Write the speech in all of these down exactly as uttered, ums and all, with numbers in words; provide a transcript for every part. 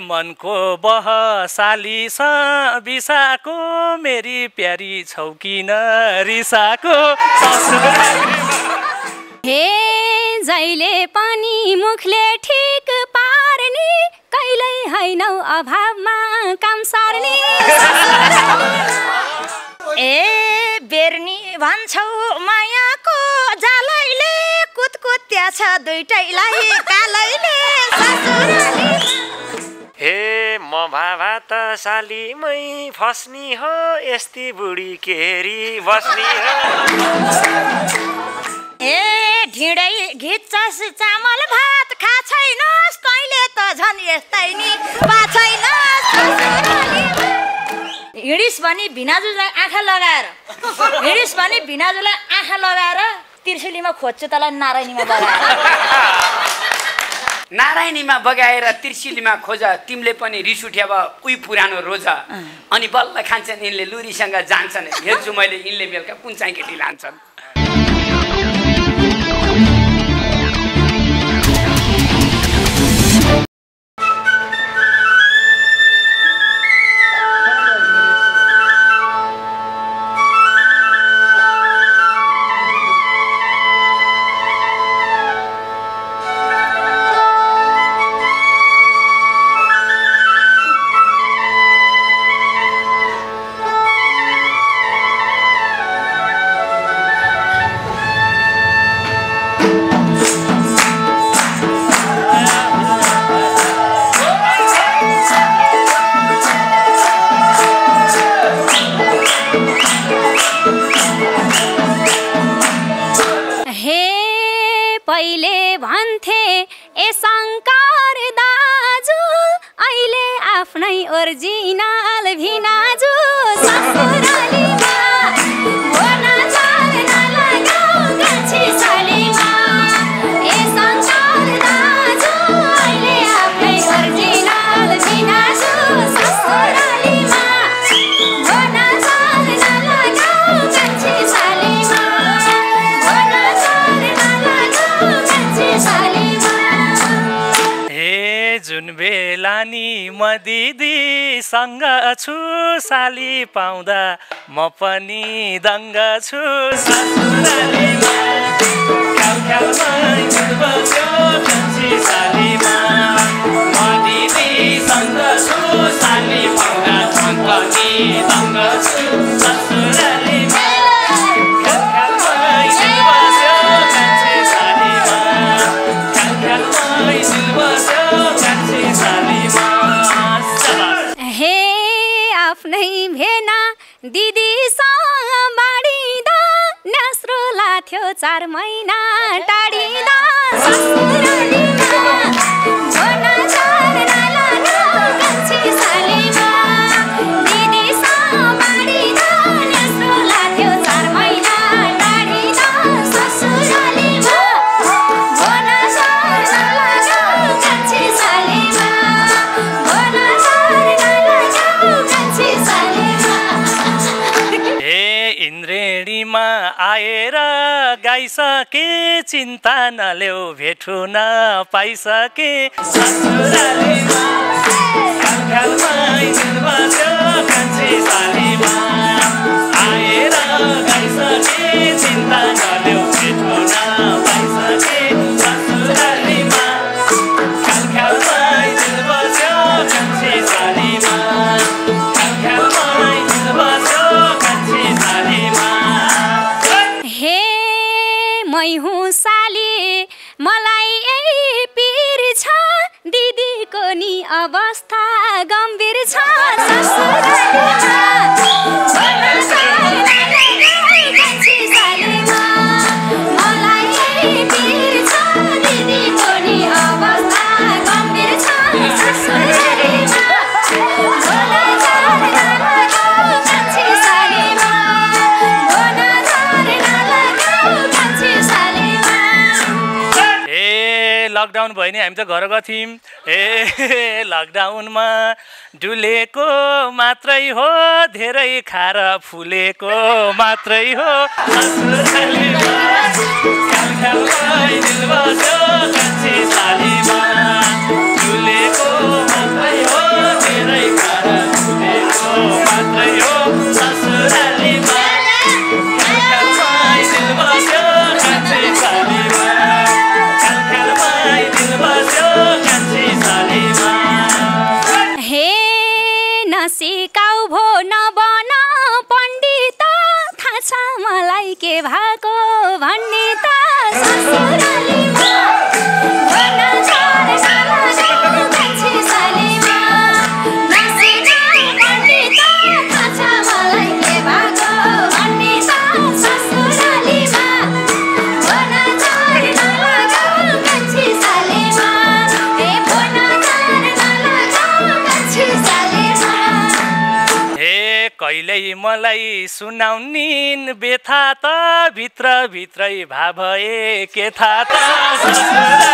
मन को बहसाली बिसाको मेरी प्यारी छौ किन रिसाको हे जहिले पनि मुखले ठिक पार्ने कहिल्यै हैनौ अभावमा काम सार्ने ए बेर्नी भन्छौ मायाको जालैले कुतकुत त्याछ दुईटैलाई कालैले ससुराली हे म भावा त सालीमै फस्नी हो यस्ती बुढी केरी बस्नी हो ए ढिँडै घिच्चस चामल भात खा छैनस् कहिले त झन् यस्तै नि पा छैनस् हिँडिस् भने भिनाजुलाई आँखा लगाएर हिँडिस् भने भिनाजुलाई आँखा लगाएर त्रिशुलीमा खोज्छु तलाई नारायणीमा बगाएर नारायणीमा बगाएर त्रिशुलीमा खोज तिमीले पनि रिस उठ्या अब उही पुरानो रोज अनि बल्ल खान्छन् यिनले लुरीसँग जान्छन् हेर्छु मैले यिनले बेलुका कुन चाहिँ केटी लान्छन् साली पाउँदा म पनि दङ्ग छु चार महीना टाढिदा सके चिन्ता नल्याउ भेटु न पाइसके अवस्था गम्भीर छ लकडाउन भयो नि हामी त घर गथ्यौँ ए लकडाउनमा डुलेको मात्रै हो धेरै खार फुलेको मात्रै हो मलाई सुनाउनिन बेथा त भित्र भित्रै भाभए के था त सुनाउनिन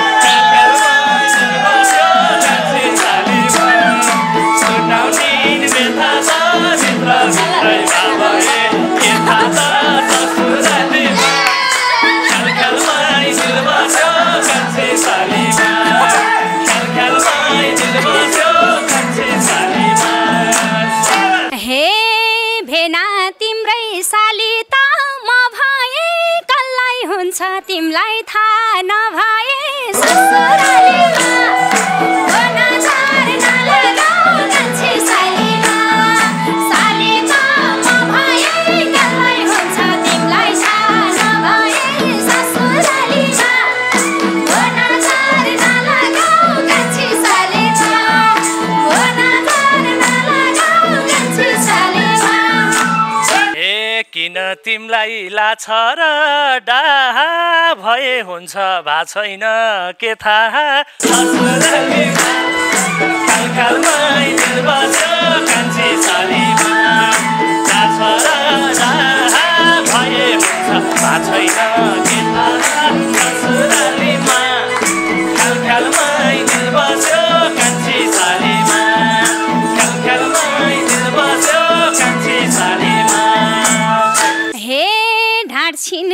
बेथा त भित्र भित्रै भाभए के था तिमलाई थाहा नभए तिमलाई लाछ र डाहा भए हुन्छ भा छैन के थाहा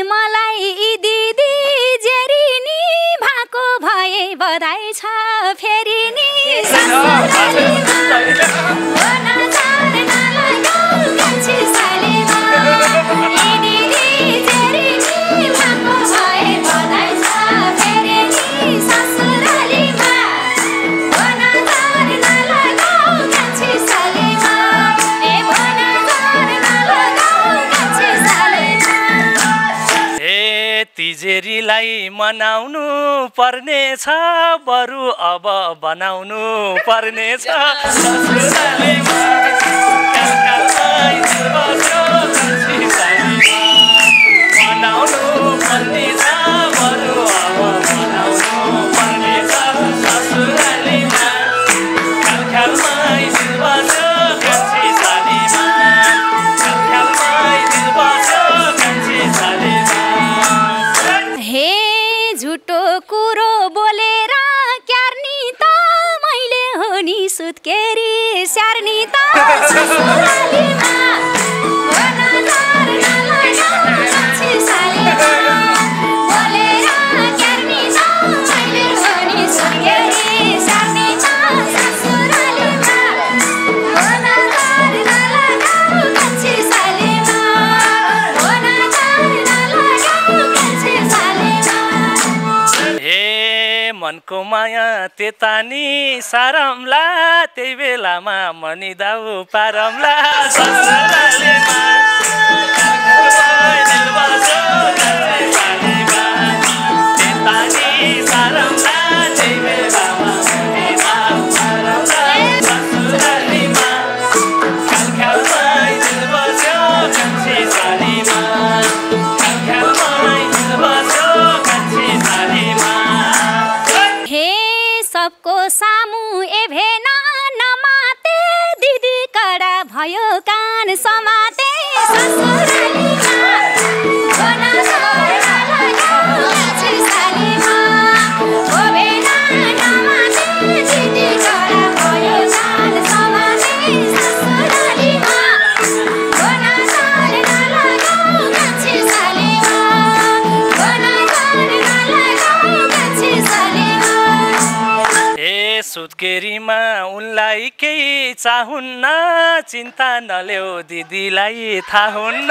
मलाई दिदी जेरी नि भाको भए बधाई छ फेरि नि तिजेरीलाई मनाउनु पर्ने छ बरु अब बनाउनु पर्ने छ सुत्केरी स्यार्नी त ससुरालीमा को माया तेतानी सारमला त्यही बेलामा मनी दाउ पारमला केरीमा उनलाई केही चाहुन्न चिन्ता नल्याऊ दिदीलाई थाहा हुन्न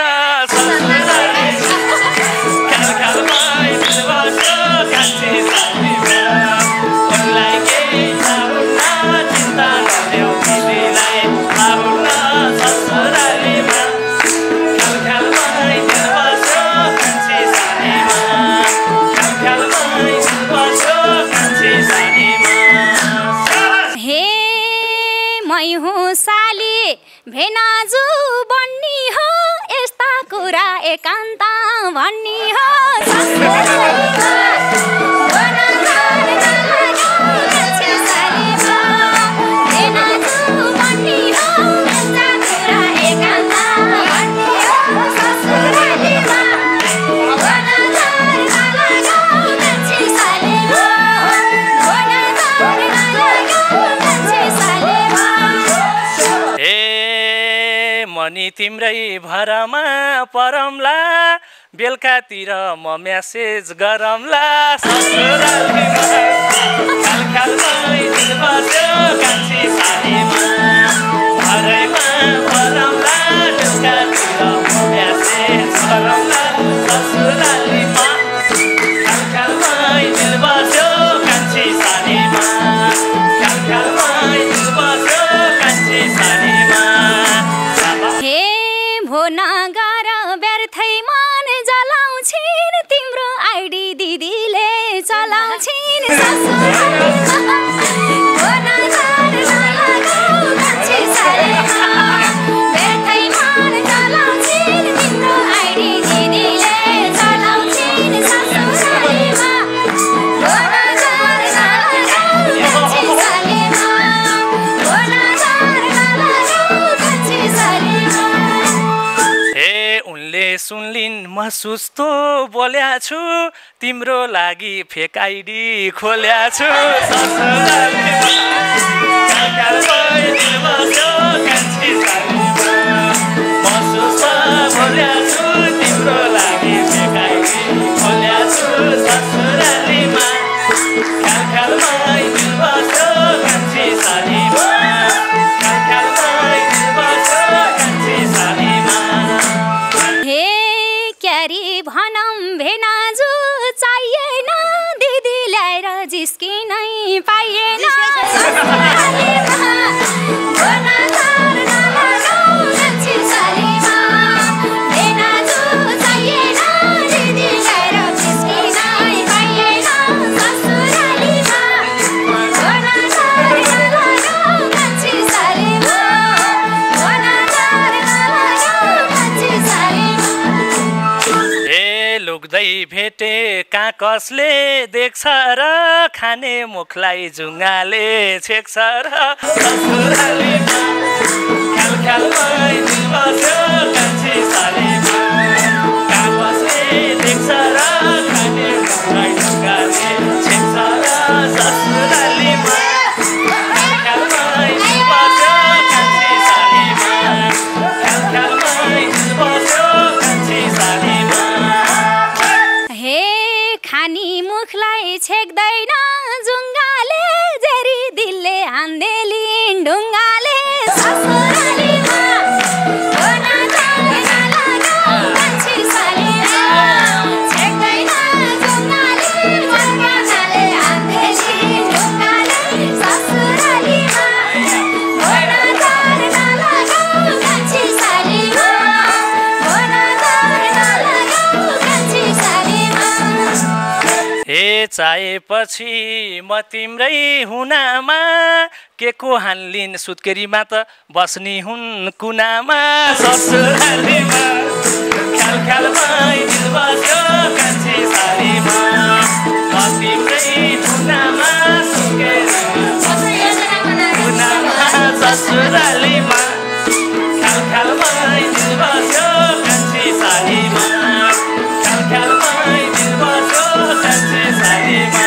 भेनाजु बन्नी हो यस्ता कुरा एकान्त भन्नी हो तिम्रै भरमा परमला बेलुकातिर म म्यासेज गरौँला सुस्तो बोल्या छु तिम्रो लागि फेक आइडी खोल्या छु तिम्रो लागि फेक आइडी खोल्या छु ससुरालीमा कसले देख्छ र खाने मुखलाई जुङ्गाले छेक्छ र चाहेपछि म तिम्रै हुनामा के को हानलिन सुत्केरीमा त बस्नी हुन् कुनामा ससुरालीमा ख्याल ख्यालमा दिल बस्यो कान्छी सारीमा म तिम्रै हुनामा सुत्केरीमा कुनामा ससुरालीमा ख्याल ख्यालमा दिल बस्यो कान्छी सारीमा ख्याल ख्यालमा दिल बस्यो कान्छी सारीमा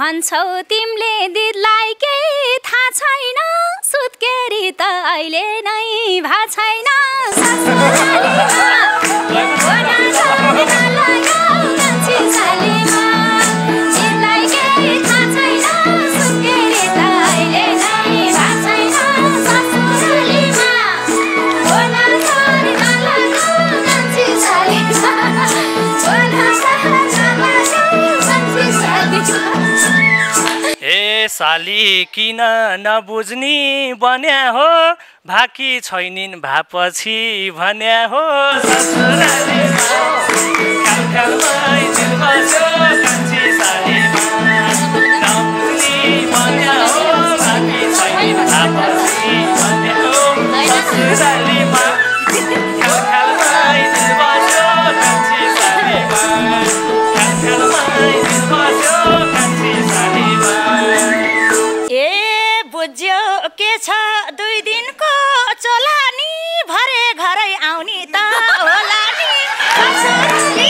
भन्छौ तिमीले दिदीलाई केही थाहा छैन सुत्केरी त अहिले नै भा छैन साली किन नबुझ्नी बन्या हो भाकी छैनिन् भापछि भन्या हो ससुराले कालकालमै जिल्बसो कान्छी साली नबुझ्नी बन्या हो भाकी छैनिन् भापछि भन्या हो ससुरालेमा कालकालमै जिल्बसो कान्छी सालीमा कालकालमै जिल्बसो कान्छी सालीमा ए बुझ्यो के छ दुई दिनको चलानी भरे घरै आउने त होला नि ससुरालेमा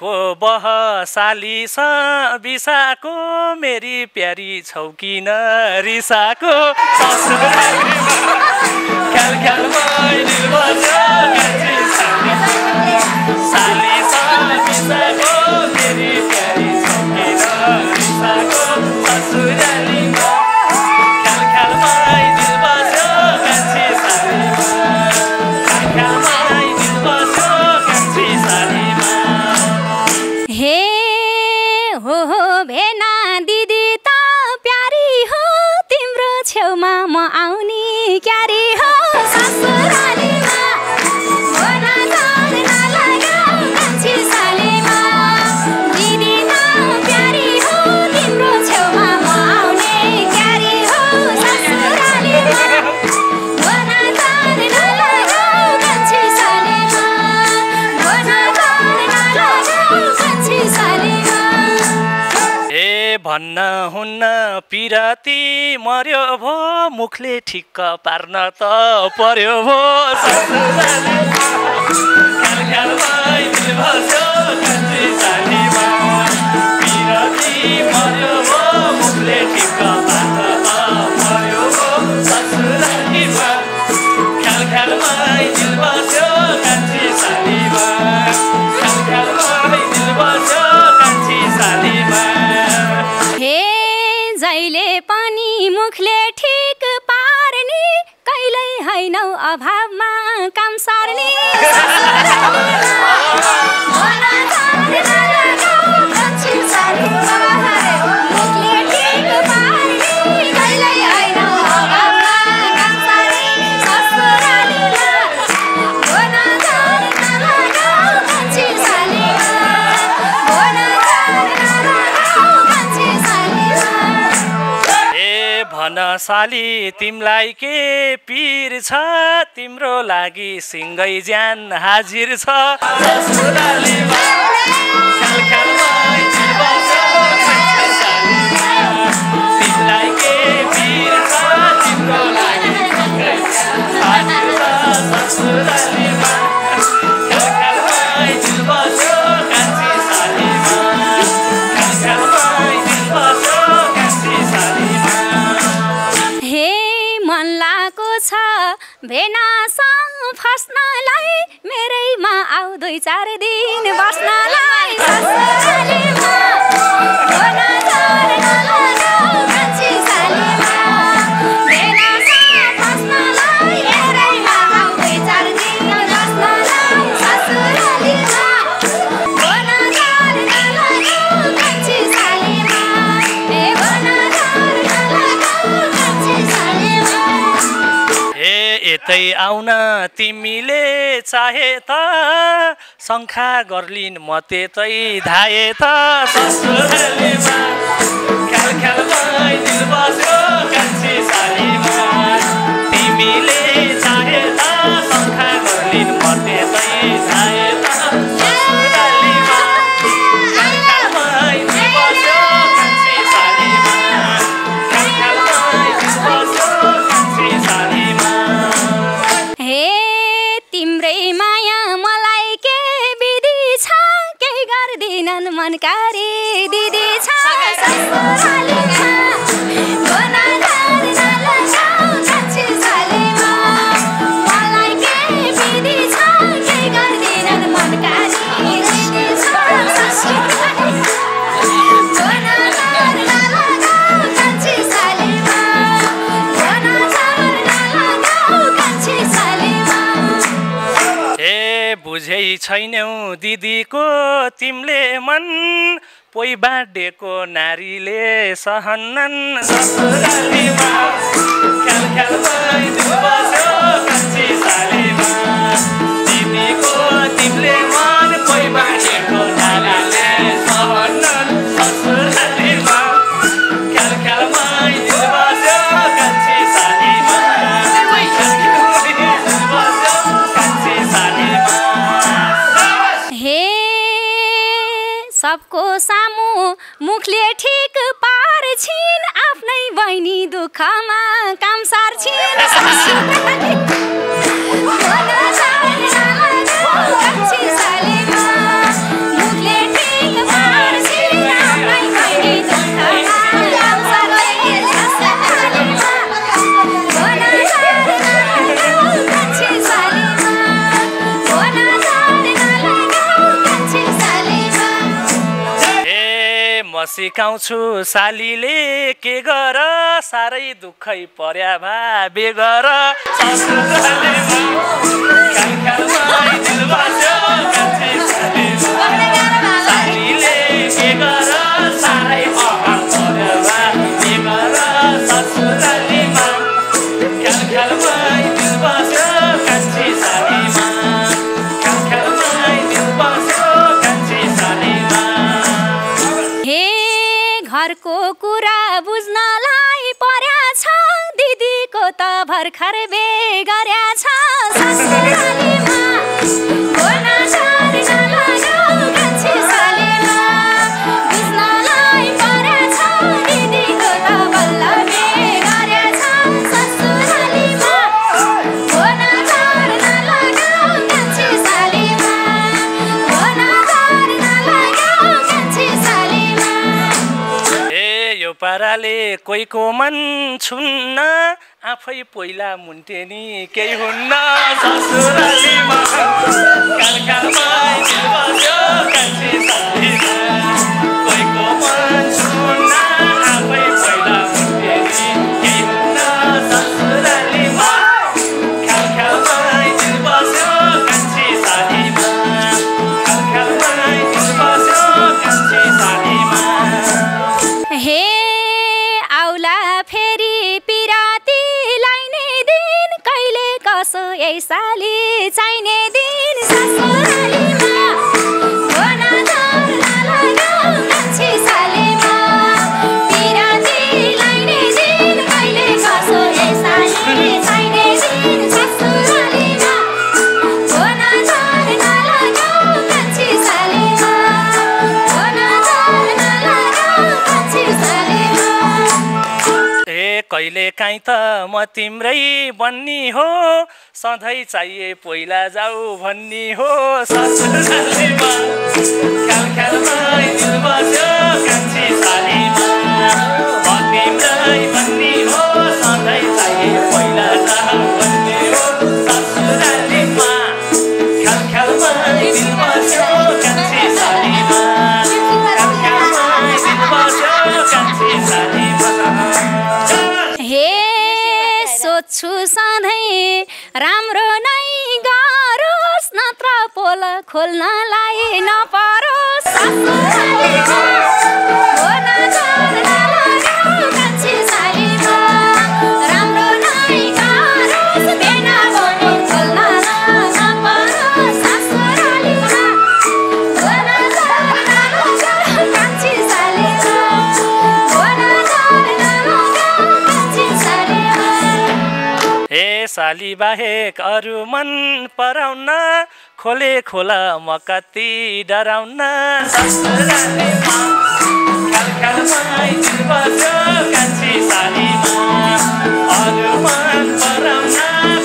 को बहसाली सा बिसाको मेरी प्यारी छौकी न रिसाको भन्न हुन्न पिराती मर्यो भो मुखले ठिक्क पार्न त पर्यो भो मुखले ठीक पार्ने कहिल्यै हैनौ अभावमा काम सार्ने साली तिमलाई के पीर छ तिम्रो लागि सिंगै ज्यान हाजिर छ भेनासँग फस्नलाई मेरैमा आऊ दुई चार दिन बस्नलाई ससुरालीमा भोना घर नलगाऊ कान्छी सालीमा भेनासँग फस्नलाई मेरैमा आऊ दुई चार दिन बस्नलाई ससुरालीमा भोना घर नलगाऊ कान्छी सालीमा ए भोना घर नलगाऊ कान्छी सालीमा यतै आउन तिमीले चाहे त शङ्खा गर्लिन् म त्यतै धाए त ससुरालीमा कालकालमै जिल्बसो कान्छी सालीमा तिमीले चाहे त शङ्खा गर्लिन् म त्यतै धाए त ससुरालीमा कालकालमै जिल्बसो कान्छी सालीमा कालकालमै जिल्बसो कान्छी सालीमा मनकारी दिदी छ ससुरालीमा भोना घर नलगाऊ कान्छी सालीमा मलाई के विधि छ के गर्दिनन् खुसी छैनौ दीदी को तिमले मन पोइ बाडेको नारीले सहन्नन् ससुरालीमा ख्याल ख्याल भइदिन बस्यो कान्छी सालीमा तिमी को तिमले मन पोइ बाडेको नारीले सहन्नन् ससुरालीमा ख्याल ख्याल भइदिन बस्यो कान्छी सालीमा कान्छी सालीमा हे सबको सामु मुखले ठीक पार छिन् आफ्नै बहिनी दुःखमा काम सार छिन् कान्छी सालीमा मुखले ठीक पार छिन् आफ्नै बहिनी दुःखमा काम सार छिन् कान्छी सालीमा म सिकाउँछु सालीले के गर सारै दुःखै पर्या भा बेगर सालीले के गर सारै अभाव पर्या भा बेगर ससुरालीमा ख्याल ख्याल भइदिन बस्यो कान्छी सालीमा ख्याल ख्याल भइदिन बस्यो कान्छी सालीमा हे घरको कुरा बुझ्नलाई पर्या छ दिदीको त भर्खर बे गर्या छ ससुरालीमा बोल्न छोड्न लगाऊ कान्छी सालीमा बुझ्नलाई पर्या छ दिदीको त बल्ल बे गर्या छ ससुरालीमा बोल्न छोड्न लगाऊ कान्छी सालीमा बोल्न छोड्न लगाऊ कान्छी सालीमा ए यो पाराले कोहीको मन छुन्न आफै पहिला मुन्टेनी केही हुन्न ससुरालीमा काल कालमा दिल बस्यो कान्छी सालीमा कोहीको मन छुन्न आफै पहिला मुन्टेनी केही हुन्न ससुरालीमा ख्याल ख्यालमा दिल बस्यो कान्छी सालीमा ख्याल ख्यालमा दिल बस्यो कान्छी सालीमा हे आउला फेरि पिरातीलाई नै दिन कहिले कसो यही साली चाहिने दिन ससुरालीमा बोल्न छोड्न लगाऊ कान्छी सालीमा पिरातीलाई नै दिन कहिले कसो यही साली चाहिने दिन ससुरालीमा बोल्न छोड्न लगाऊ कान्छी सालीमा बोल्न छोड्न लगाऊ कान्छी सालीमा ए कहिले काहीँ त म तिम्रै बन्नी हो सधैँ चाहिए पहिला जाऊ भन्ने हो ससुरालीमा ख्याल ख्यालमा दिल बस्यो कान्छी सालीमा म तिम्रै बन्नी हो सधैँ चाहिए पहिला जाऊ भन्ने हो ससुरालीमा ख्याल ख्यालमा दिल बस्यो कान्छी सालीमा ख्याल ख्यालमा दिल बस्यो कान्छी सालीमा हे सोध्छु सधैँ राम्रो नै गरोस् नत्र पोल खोल्नलाई नपरोस् ससुरालीमा बोल्न छोड्न लगाऊ कान्छी सालीमा राम्रो नै गरोस् बिना बोली खोल्नलाई नपरोस् ससुरालीमा बोल्न छोड्न लगाऊ कान्छी सालीमा बोल्न छोड्न लगाऊ कान्छी सालीमा ए साली बाहेक अरू मन पराउन खोले खोला म कति डराउन ससुरालीमा ख्याल ख्यालमा दिल बस्यो कान्छी सालीमा अरू मन पराउन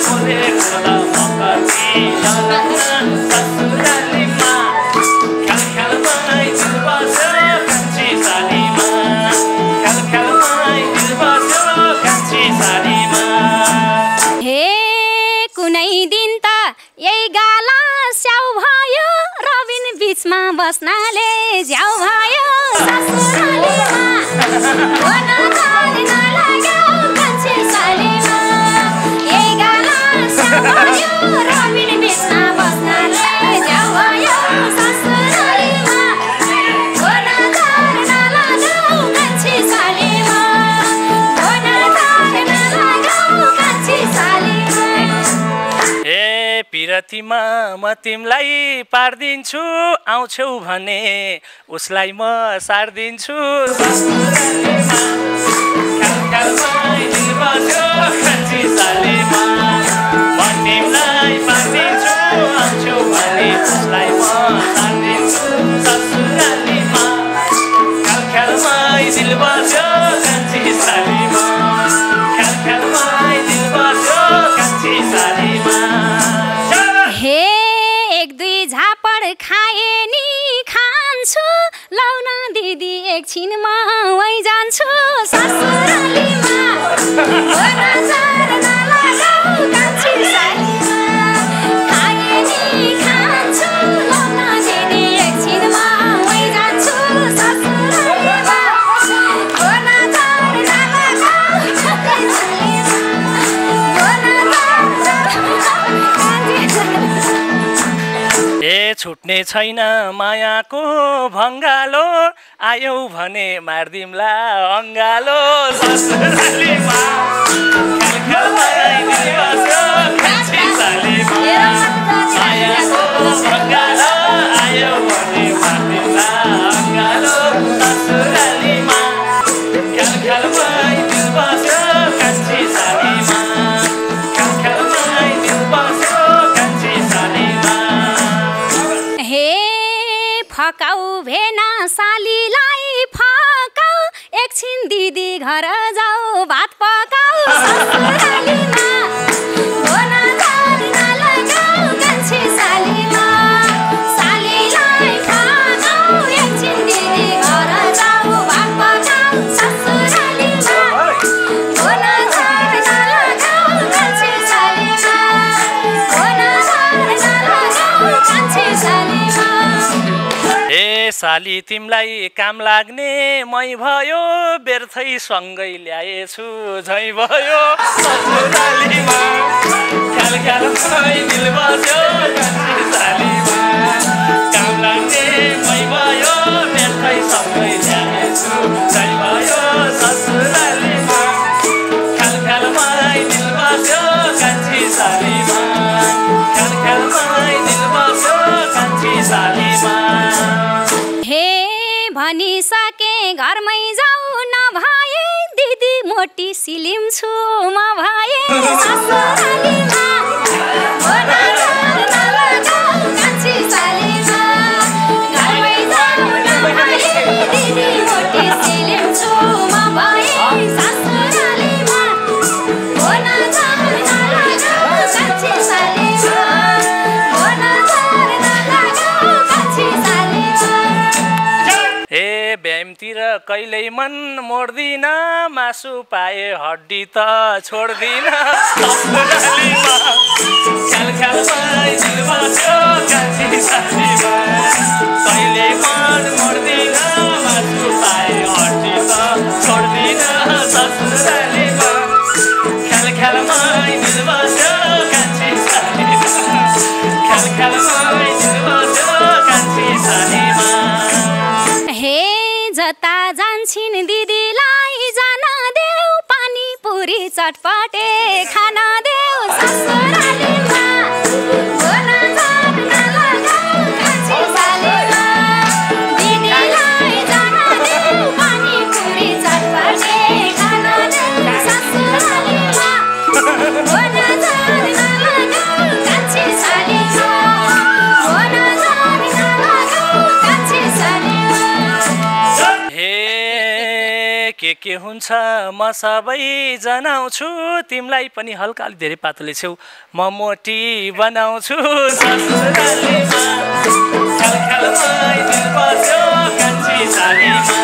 खोले खोला म कति डराउन ससुरालीमा ख्याल ख्यालमा दिल बस्यो कान्छी सालीमा ख्याल ख्यालमा दिल बस्यो कान्छी सालीमा हे कुनै दिन त यही गाला स्याउ भयो रबिन बिचमा बस्नाले झ्याउ भयो ससुरालीमा बोल्न छोड्न लगाऊ कान्छी सालीमा यही गाला स्याउ भयो रबिन बिचमा बस्नाले झ्याउ भयो जतिमा म तिमलाई पार्दिन्छु आउँछौ भने उसलाई म सार्दिन्छु छिन मावै जान्छु ससुरालीमा हो नजर नलागाऊ कान्छी सालीमा खाए नि खान्छु लौना दिदी एकछिन मावै जान्छु ससुरालीमा हो नजर नलागाऊ कान्छी सालीमा हो नजर कान्छी सालीमा ए छुट्ने छैन मायाको भङ्गालो आयो भने मार्दिमला अंगालो ससुरालीमा हे फकाउ भेना सालीलाई फकाउ एकछिन दिदी घर जाऊ भात पकाऊ ससुरालीमा हो नजर नलागाऊ कान्छी सालीमा सालीलाई फकाउ एकछिन दिदी घर जाऊ भात पकाऊ ससुरालीमा हो नजर नलागाऊ कान्छी सालीमा हो नजर नलागाऊ कान्छी सालीमा ए साली तिमलाई काम लाग्ने मै भयो व्यर्थै सँगै ल्याएछु झै भयो ससुरालीमा काल काल भई दिल बज्यो ससुरालीमा काम लाग्ने मै भयो व्यर्थै सँगै ल्याएछु झै भयो ससुरालीमा काल काल भई दिल बज्यो कान्छी सालीमा काल काल भई दिल बज्यो कान्छी सालीमा भनी सके घरमै जाऊ न भाए दिदी मोटी सिलिम छु म भाए ससुरालीमा हो नजर नलागाऊ कान्छी सालीमा घरमै जाऊ न भाए दिदी मोटी सिलिम छु म भाए ससुरालीमा हो नजर नलागाऊ कान्छी सालीमा हो नजर नलागाऊ कान्छी सालीमा ब्यामतिर कहिल्यै मन मोड्दिन मासु पाए हड्डी त छोड्दिन ससुरालीमा ख्याल ख्याल भई दिल बज्यो कान्छी सालीमा कहिल्यै मन मोड्दिन मासु पाए हड्डी त छोड्दिन ससुरालीमा ख्याल ख्याल भई दिल बज्यो कान्छी सालीमा ख्याल ख्याल भई दिल बज्यो कान्छी सालीमा जता जान्छिन् दिदीलाई जान देऊ पानी पुरी चटपटे खाना देऊ ससुरालीमा हो नजर नलागाऊ कान्छी सालीमा दिदीलाई जान देऊ पानी पुरी चटपटे खाना देऊ ससुरालीमा हो नजर नलागाऊ कान्छी सालीमा हो नजर नलागाऊ कान्छी सालीमा के के हुन्छ म सबै जनाउँछु तिमलाई पनि हल्का अलि धेरै पातले छेउ म मोटी बनाउँछु ससुरालीमा खल खल भई दिल बज्यो कान्छी सालीमा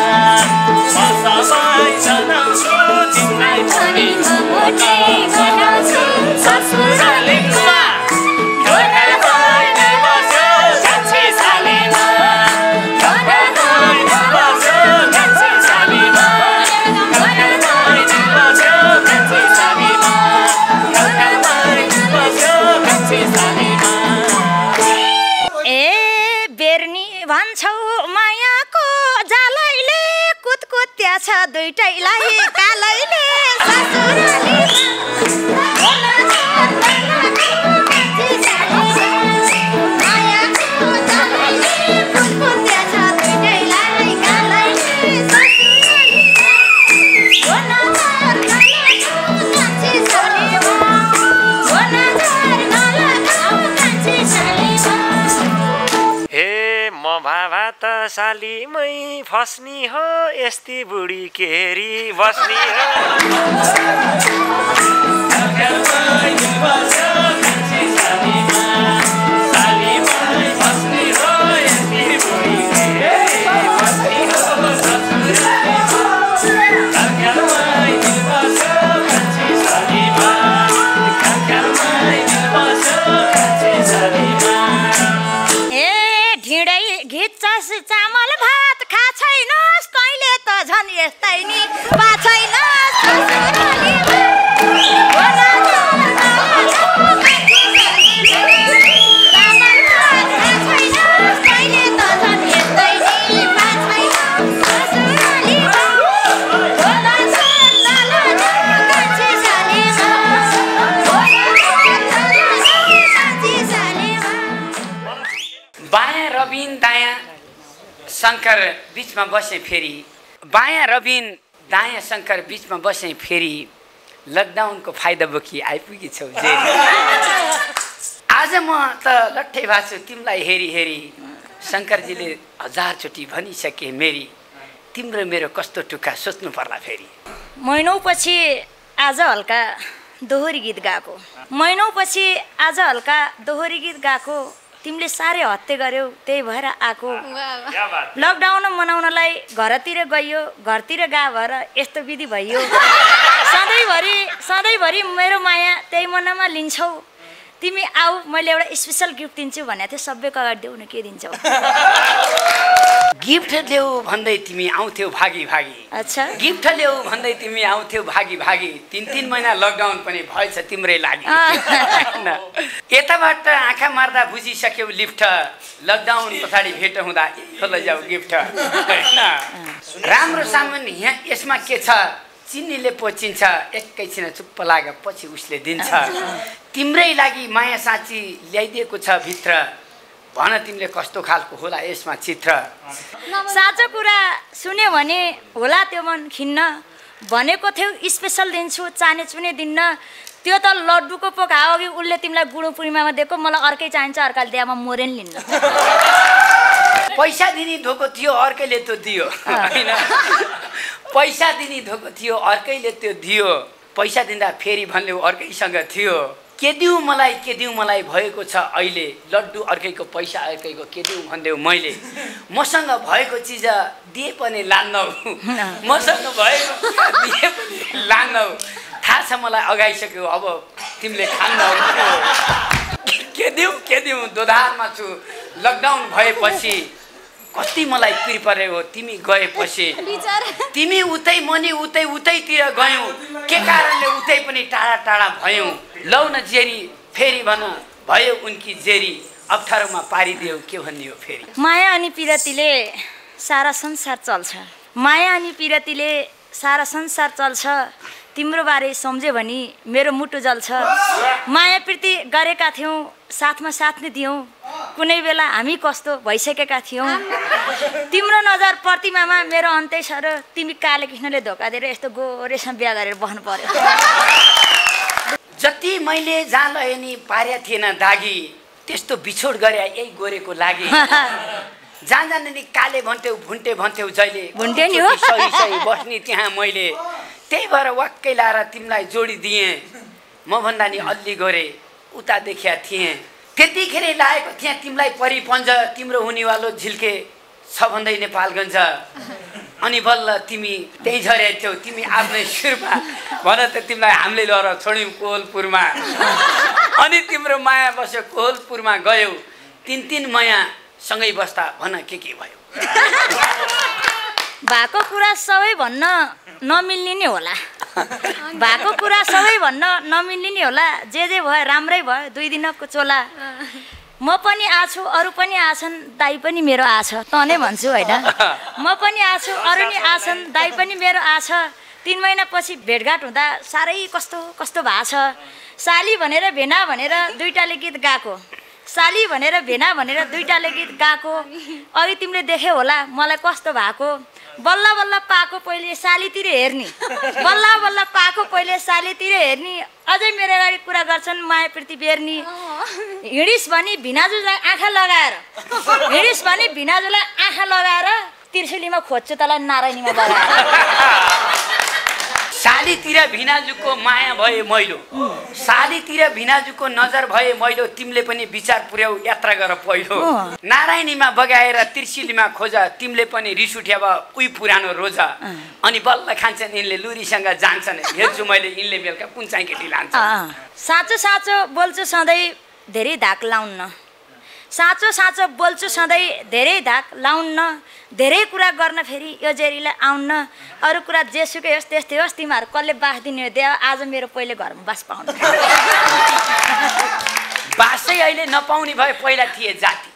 म सबै जनाउँछु तिमलाई पनि म मोटी बनाउँछु ससुरालीमा दुईटैलाई कालैले ससुरालीमा सालीमै फस्नी हो यस्ती बुढी केरी बस्नी शङ्कर बीचमा बसेँ फेरि बायाँ रबिन दायाँ शङ्कर बीचमा बसेँ फेरि लकडाउनको फाइदा बोकी आइपुगी छौ जेरी। आज म त लट्ठै भएको छु तिमीलाई हेरी हेरी, शङ्करजीले हजारचोटि भनिसके मेरी, तिम्रो मेरो कस्तो टुक्का सोच्नु पर्ला फेरि। महिनौपछि आज हल्का दोहोरी गीत गाएको, महिनौपछि आज हल्का दोहोरी गीत गाएको, तिमीले साह्रै हत्या गर्यौ त्यही भएर आएको। लकडाउन मनाउनलाई घरतिर गइयो, घरतिर गा भएर यस्तो विधि भइयो। सधैँभरि सधैँभरि मेरो माया त्यही मनमा लिन्छौ, तिमी आऊ मैले एउटा स्पेसल गिफ्ट दिन्छु भनेको थिएँ, सबैको अगाडि देऊ न के दिन्छौ। गिफ्ट ल्याऊ भन्दै तिमी आउँथ्यौ भागी भागी। अच्छा, गिफ्ट ल्याऊ भन्दै तिमी आउँथ्यौ भागी भागी। तिन तिन महिना लकडाउन पनि भएछ तिम्रै लागि। यताबाट आँखा मार्दा बुझिसक्यौ लिफ्ट, लकडाउन पछाडि भेट हुँदा लैजाऊ गिफ्ट। राम्रो सामान यहाँ यसमा के छ चिन्नीले पोचिन्छ, एकैछिन चुप्प लाग्यो पछि उसले दिन्छ। तिम्रै लागि माया साँची ल्याइदिएको छ भित्र, भन तिमीले कस्तो खालको होला यसमा चित्र। साँचो कुरा सुन्यो भने होला त्यो मन खिन्न, भनेको थियौ स्पेसल दिन्छु चाने चुने दिन्न, त्यो त लड्डुको पोक हाओ कि उसले तिमीलाई गुडु पूर्णिमामा दिएको, मलाई अर्कै चाहिन्छ अर्काले दिएमा मोरेन लिन्न। पैसा दिने धोको थियो अर्कैले त्यो दियो, होइन पैसा दिने धोको थियो अर्कैले त्यो दियो। पैसा दिँदा फेरि भन्यो अर्कैसँग थियो, के दिउँ मलाई के दिउँ मलाई भएको छ अहिले, लड्डु अर्कैको पैसा अर्कैको के दिउँ भन्देऊ मैले। मसँग भएको चिज दिए पनि लान्नौ, मसँग भएको दिए पनि लान्नौ, थाहा छ मलाई अगाइसक्यो अब तिमीले खान्नौ। के दिउँ के दिउँ दोधारमा छु, लकडाउन भएपछि कति मलाई पिर परे हो तिमी गएपछि। तिमी उतै मनी उतै उतैतिर गयौँ, के कारणले उतै पनि टाढा टाढा भयौँ। लौ न जेरी फेरि भन भयो उनकी जेरी, अप्ठ्यारोमा पारिदेऊ के भन्ने हो फेरि। माया अनि पिरतीले सारा संसार चल्छ, माया अनि पिरतीले सारा संसार चल्छ, तिम्रो बारे सम्झ्यो भने मेरो मुटु जल्छ। माया प्रीति गरेका थियौँ साथमा साथ नै दियौँ, कुनै बेला हामी कस्तो भइसकेका थियौँ। तिम्रो नजर प्रतिमामा मेरो अन्तै छ र, तिमी काले कृष्णले धोका दिएर यस्तो गोरेसँग बिहा गरेर बस्नु पर्यो। जति मैले जहाँ लयो नि पार्या थिएन दागी, त्यस्तो बिछोड गरे यही गोरेको लागि। जहाँ जाने नि काले भन्थ्यौ भुन्टे भन्थ्यौ जहिले, भुन्टे नि हो बस्ने त्यहाँ मैले, त्यही भएर वाक्कै लाएर तिमीलाई जोडिदिएँ। म भन्दा नि अल्ली गोरे उता देखिया थिएँ, त्यतिखेर लागेको थिएँ तिमीलाई परि पन्ज, तिम्रो हुनेवालो झिल्के छ भन्दै नेपालगञ्ज। अनि बल्ल तिमी त्यही झरे थियौ तिमी आफ्नै सुरमा, भन त तिमीलाई हामीले लहर छोड्यौँ कोहलपुरमा। अनि तिम्रो माया बस्यो कोहलपुरमा गयौ, तिन तिन माया सँगै बस्दा भन के के भयो। भएको कुरा सबै भन्न नमिल्ने नै होला, भएको कुरा सबै भन्न नमिल्ने नै होला। जे जे भयो राम्रै भयो, दुई दिनको चोला। म पनि आछु अरू पनि आछन्, दाई पनि मेरो आछ, त नै भन्छु होइन। म पनि आछु अरू नि आछन्, दाई पनि मेरो आछ। तिन महिनापछि भेटघाट हुँदा साह्रै कस्तो कस्तो भएको छ। साली भनेर भेना भनेर दुइटाले गीत गाएको, साली भनेर भेना भनेर दुइटाले गीत गाएको। अघि तिमीले देख्यौ होला मलाई कस्तो भएको, बल्ल बल्ल पाको पहिले सालीतिर हेर्ने, बल्ल बल्ल पाको पहिले सालीतिर हेर्ने, अझै मेरो अगाडि कुरा गर्छन् माया प्रीति बेर्नी। हिँडिस् भने भिनाजुलाई आँखा लगाएर, हिँडिस् भने भिनाजुलाई आँखा लगाएर तिर्सुलीमा खोज्छु तलाई नारायणीमा बगाएर। सालीतिर भिनाजुको माया भए मैलो, सालीतिर भिनाजुको नजर भए मैलो, तिमीले पनि विचार पुर्याउ यात्रा गर पहिलो। नारायणीमा बगाएर त्रिशुलीमा खोज, तिमीले पनि रिस उठ्या उही पुरानो रोजा। अनि बल्ल खान्छन् यिनले, लुरीसँग जान्छन्, हेर्छु मैले यिनले बेलुका कुन चाहिँ केटी लान्छ। साँचो साँचो बोल्छु सधैँ धेरै धाक लाउन्न, साँचो साँचो बोल्छु सधैँ धेरै धाक लाउन्न, धेरै कुरा गर्न फेरि यो जेरीलाई आउन्न, अरू कुरा जेसुकै होस् त्यस्तै होस्, तिमीहरू कसले बास दिने हो देव, आज मेरो पहिले घरमा बास पाउनु। बासै अहिले नपाउने भए पहिला थिए जाति,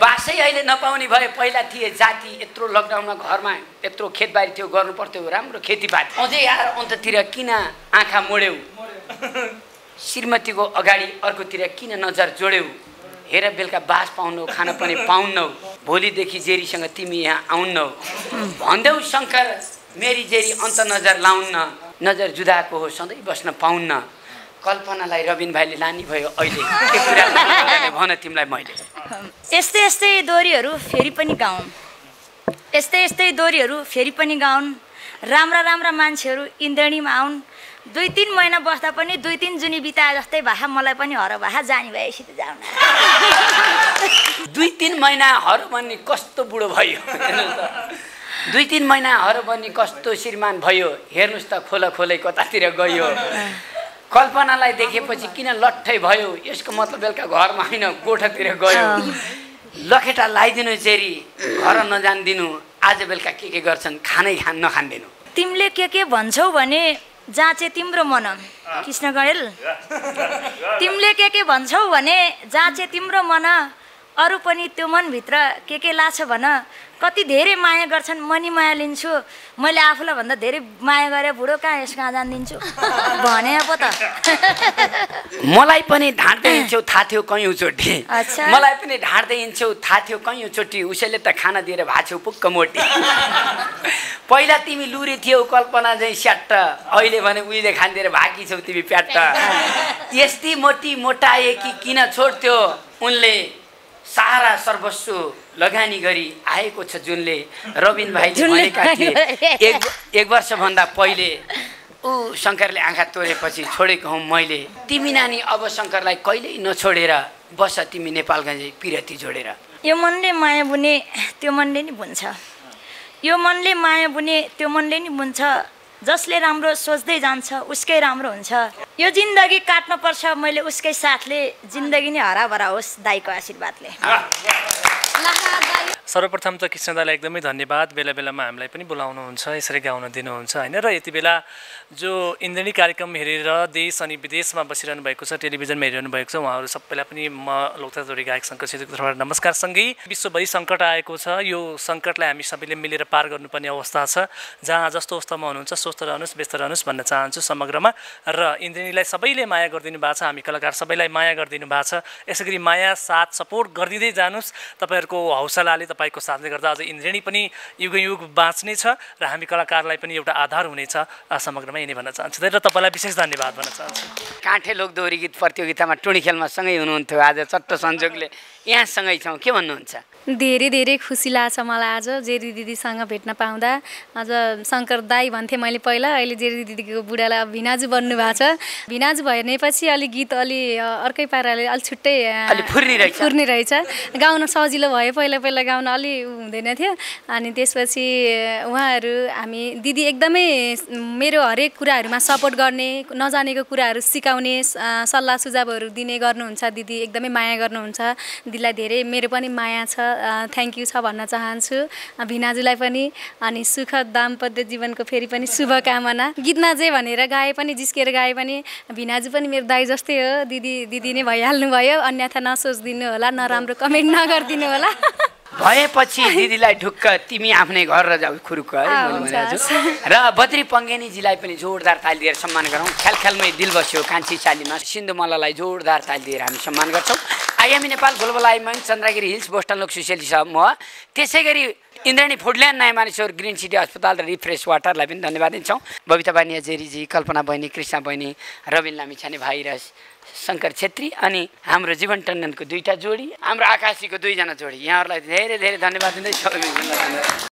बासै अहिले नपाउने भए पहिला थिए जाति। यत्रो लकडाउनमा घरमा यत्रो खेतबारी थियो, गर्नु पर्थ्यो राम्रो खेतीपाती, अझै यार अन्ततिर किन आँखा मोड्यौ, श्रीमतीको अगाडि अर्कोतिर किन नजर जोड्यौ, हेर बेलुका बास पाउनु, खाना पनि पाउनु, भोलिदेखि जेरीसँग तिमी यहाँ आउनु भन्दैौ। शङ्कर मेरी जेरी अन्त नजर लाउन्न, नजर जुदाको हो सधैँ बस्न पाउन्न। कल्पनालाई रबिन भाइले लानी भयो अहिले, के कुरा भन तिमीलाई मैले। यस्तै यस्तै दोरीहरू फेरि पनि गाउन्, यस्तै यस्तै दोरीहरू फेरि पनि गाउन्, राम्रा राम्रा मान्छेहरू इन्द्रणीमा आउन्। दुई तीन महिना बस्दा पनि दुई तीन जुनी बिताए जस्तै भाषा मलाई पनि हर भाषा जानी भएपछि त जाउँ। दुई तीन महिना हर बनी कस्तो बुढो भयो, दुई तीन महिना हर बनी कस्तो श्रीमान भयो, हेर्नुहोस् त खोला खोलै कतातिर गयो। कल्पनालाई देखेपछि किन लट्ठै भयो, यसको मतलब बेलुका घरमा होइन गोठातिर गयो। लखेटा लगाइदिनु जेरी, घर नजान्दिनु, आज बेलुका के के गर्छन् खानै खान नखान्दिनु। तिमीले के के भन्छौ भने जाँचे तिम्रो मन कृष्ण कण्डेल, तिमीले के के भन्छौ भने जाँचे तिम्रो मन, अरू पनि त्यो मनभित्र के के लाग्छ भन। कति धेरै माया गर्छन्, म नि माया लिन्छु, मैले आफूलाई भन्दा धेरै माया गरेँ बुढो, कहाँ यस कहाँ जानिदिन्छु भने पो त। मलाई पनि ढाँट्दै हिँड्छौ थाहा थियो कयौँचोटि, मलाई पनि ढाँट्दै हिँड्छौ थाहा थियो कयौँचोटि, उसैले त खाना दिएर भाँच्यौ पुक्क मोटी। पहिला तिमी लुरी थियौ कल्पना चाहिँ स्याट्ट, अहिले भने उहिले खानिदिएर भाकी छौ तिमी प्याट्ट। यस्ती मोटी मोटाए कि किन छोड्थ्यो उनले, सारा सर्वस्व लगानी गरी आएको छ जुनले। रबिन भाइ भनेका थिए एक एक वर्षभन्दा पहिले, ऊ शङ्करले आँखा तोडेपछि छोडेको हौँ मैले। तिमी नानी अब शङ्करलाई कहिल्यै नछोडेर बस, तिमी नेपालगञ्जै पिरती जोडेर। यो मनले माया बुने त्यो मनले नि बुन्छ, यो मनले माया बुने त्यो मनले नि बुन्छ, जसले राम्रो सोच्दै जान्छ उसकै राम्रो हुन्छ। यो जिन्दगी काट्नुपर्छ मैले उसकै साथले, जिन्दगी नै हराभरा होस् दाईको आशीर्वादले। सर्वप्रथम त कृष्ण दाईलाई एकदमै धन्यवाद, बेला बेलामा हामीलाई पनि बोलाउनुहुन्छ, यसरी गाउन दिनुहुन्छ होइन। र यति बेला जो इन्द्रणी कार्यक्रम हेरेर देश अनि विदेशमा बसिरहनु भएको छ, टेलिभिजनमा हेरिरहनु भएको छ, उहाँहरू सबैलाई पनि म लोकतान्त्रिक गायक शङ्कर छेत्रीको तर्फबाट नमस्कार। सँगै विश्वभरि सङ्कट आएको छ, यो सङ्कटलाई हामी सबैले मिलेर पार गर्नुपर्ने अवस्था छ। जहाँ जस्तो अवस्थामा हुनुहुन्छ स्वस्थ रहनुहोस्, व्यस्त रहनुहोस् भन्न चाहन्छु समग्रमा। र इन्द्रणीलाई सबैले माया गरिदिनु भएको छ, हामी कलाकार सबैलाई माया गरिदिनु भएको छ, यसै गरी माया साथ सपोर्ट गरिदिँदै जानुहोस्। तपाईँहरूको हौसलाले, तपाईँको साथले गर्दा आज इन्द्रणी पनि युगयुग बाँच्ने छ र हामी कलाकारलाई पनि एउटा आधार हुनेछ, समग्रमा यिनी भन्न चाहन्छु। र तपाईँलाई विशेष धन्यवाद भन्न चाहन्छु। काँठे लोकदोहोरी गीत प्रतियोगितामा टोणी खेलमा सँगै हुनुहुन्थ्यो, आज चट्ट संजोगले यहाँ सँगै छौँ, के भन्नुहुन्छ? धेरै धेरै खुसी लाग्छ मलाई आज जेरी दिदीसँग भेट्न पाउँदा। आज शङ्कर दाई भन्थे मैले पहिला, अहिले जेरी दिदीको बुढालाई अब भिनाजु बन्नु भएको छ। भिनाजु भएपछि अलि गीत अलि अर्कै पाराले अलि छुट्टै फुर्ने रहेछ, गाउन सजिलो भयो। पहिला पहिला गाउन अलि हुँदैन थियो, अनि त्यसपछि उहाँहरू हामी दिदी एकदमै मेरो हरेक कुराहरूमा सपोर्ट गर्ने, नजानेको कुराहरू सिकाउने, सल्लाह सुझावहरू दिने गर्नुहुन्छ दिदी, एकदमै माया गर्नुहुन्छ। दिदीलाई धेरै मेरो पनि माया छ, थ्याङ्क यू छ भन्न चाहन्छु भिनाजुलाई पनि। अनि सुख दाम्पत्य जीवनको फेरि पनि शुभकामना। गीतमा जे भनेर गाए पनि, जिस्केर गाए पनि, भिनाजु पनि मेरो दाई जस्तै हो, दिदी दिदी नै भइहाल्नु भयो। अन्यथा नसोचिदिनु होला, नराम्रो कमेन्ट नगरिदिनु होला। भएपछि दिदीलाई ढुक्क, तिमी आफ्नै घर र जाऊ खुरुक र बद्री पङ्गेनीजीलाई पनि जोरदार ताली दिएर सम्मान गरौँ। ख्याल ख्यालमै दिल बस्यो कान्छी चालीमा सिन्धुमल्ललाई जोरदार ताली दिएर हामी सम्मान गर्छौँ। आइएमई नेपाल ग्लोबल आइमन चन्द्रगिरी हिल्स बोस्टन लोक सोसियलिस्ट समूह, त्यसै गरी इन्द्रणी फुडल्यान्ड नयाँ मानिसहरू ग्रीन सिटी अस्पताल र रिफ्रेस वाटरलाई पनि धन्यवाद दिन्छौँ। बबिता बानिया जेरीजी, कल्पना बहिनी, कृष्णा बहिनी, रबिन लामिछाने भाइ र शङ्कर छेत्री अनि हाम्रो जीवन टन्डनको दुईटा जोडी, हाम्रो आकाशीको दुईजना जोडी, यहाँहरूलाई धेरै धेरै धन्यवाद दिँदैछु।